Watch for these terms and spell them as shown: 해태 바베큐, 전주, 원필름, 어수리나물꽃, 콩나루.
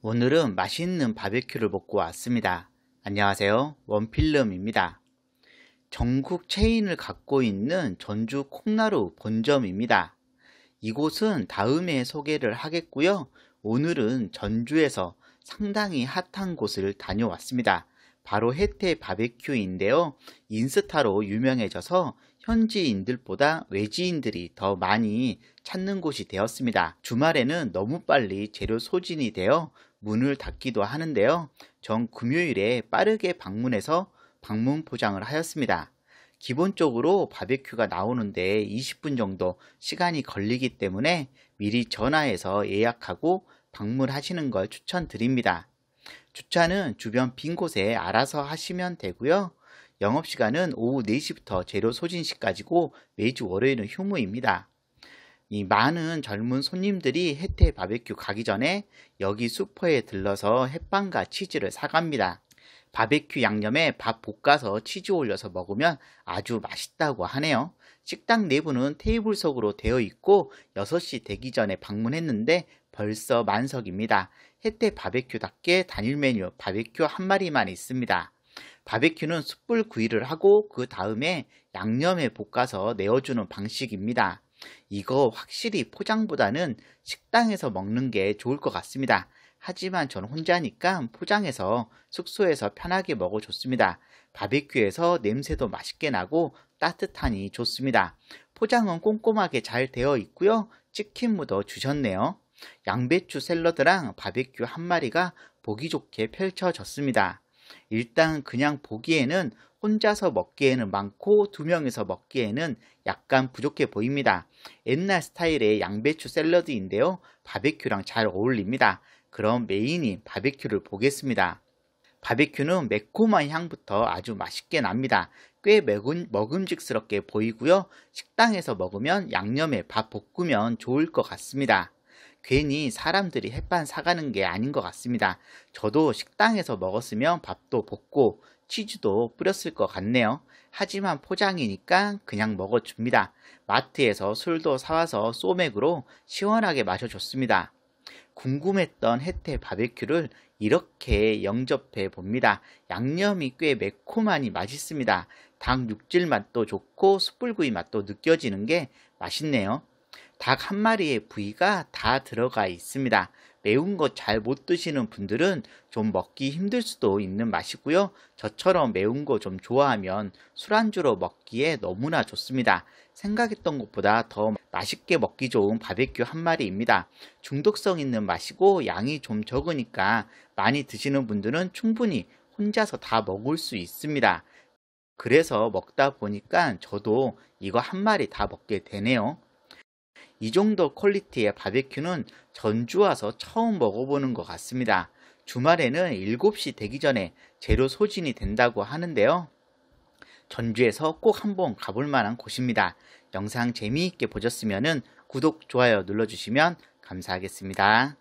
오늘은 맛있는 바베큐를 먹고 왔습니다. 안녕하세요, 원필름입니다. 전국 체인을 갖고 있는 전주 콩나루 본점입니다. 이곳은 다음에 소개를 하겠고요. 오늘은 전주에서 상당히 핫한 곳을 다녀왔습니다. 바로 해태 바베큐인데요. 인스타로 유명해져서 현지인들보다 외지인들이 더 많이 찾는 곳이 되었습니다. 주말에는 너무 빨리 재료 소진이 되어 문을 닫기도 하는데요. 전 금요일에 빠르게 방문해서 방문 포장을 하였습니다. 기본적으로 바베큐가 나오는데 20분 정도 시간이 걸리기 때문에 미리 전화해서 예약하고 방문하시는 걸 추천드립니다. 주차는 주변 빈 곳에 알아서 하시면 되고요. 영업시간은 오후 4시부터 재료 소진 시까지고 매주 월요일은 휴무입니다. 이 많은 젊은 손님들이 해태 바베큐 가기 전에 여기 슈퍼에 들러서 햇빵과 치즈를 사갑니다. 바베큐 양념에 밥 볶아서 치즈 올려서 먹으면 아주 맛있다고 하네요. 식당 내부는 테이블 석으로 되어 있고 6시 되기 전에 방문했는데 벌써 만석입니다. 해태 바베큐답게 단일 메뉴 바베큐 한 마리만 있습니다. 바베큐는 숯불 구이를 하고 그 다음에 양념에 볶아서 내어주는 방식입니다. 이거 확실히 포장보다는 식당에서 먹는 게 좋을 것 같습니다. 하지만 전 혼자니까 포장해서 숙소에서 편하게 먹어줬습니다. 바베큐에서 냄새도 맛있게 나고 따뜻하니 좋습니다. 포장은 꼼꼼하게 잘 되어 있고요. 치킨 무도 주셨네요. 양배추 샐러드랑 바베큐 한 마리가 보기 좋게 펼쳐졌습니다. 일단 그냥 보기에는 혼자서 먹기에는 많고 2명이서 먹기에는 약간 부족해 보입니다. 옛날 스타일의 양배추 샐러드인데요. 바베큐랑 잘 어울립니다. 그럼 메인인 바베큐를 보겠습니다. 바베큐는 매콤한 향부터 아주 맛있게 납니다. 꽤 먹음직스럽게 보이고요. 식당에서 먹으면 양념에 밥 볶으면 좋을 것 같습니다. 괜히 사람들이 햇반 사가는 게 아닌 것 같습니다. 저도 식당에서 먹었으면 밥도 볶고 치즈도 뿌렸을 것 같네요. 하지만 포장이니까 그냥 먹어줍니다. 마트에서 술도 사와서 소맥으로 시원하게 마셔줬습니다. 궁금했던 해태 바베큐를 이렇게 영접해 봅니다. 양념이 꽤 매콤하니 맛있습니다. 닭 육질 맛도 좋고 숯불구이 맛도 느껴지는 게 맛있네요. 닭 한 마리의 부위가 다 들어가 있습니다. 매운 거 잘 못 드시는 분들은 좀 먹기 힘들 수도 있는 맛이고요. 저처럼 매운 거 좀 좋아하면 술안주로 먹기에 너무나 좋습니다. 생각했던 것보다 더 맛있게 먹기 좋은 바베큐 한 마리입니다. 중독성 있는 맛이고 양이 좀 적으니까 많이 드시는 분들은 충분히 혼자서 다 먹을 수 있습니다. 그래서 먹다 보니까 저도 이거 한 마리 다 먹게 되네요. 이 정도 퀄리티의 바베큐는 전주 와서 처음 먹어보는 것 같습니다. 주말에는 7시 되기 전에 재료 소진이 된다고 하는데요. 전주에서 꼭 한번 가볼 만한 곳입니다. 영상 재미있게 보셨으면 구독, 좋아요 눌러주시면 감사하겠습니다.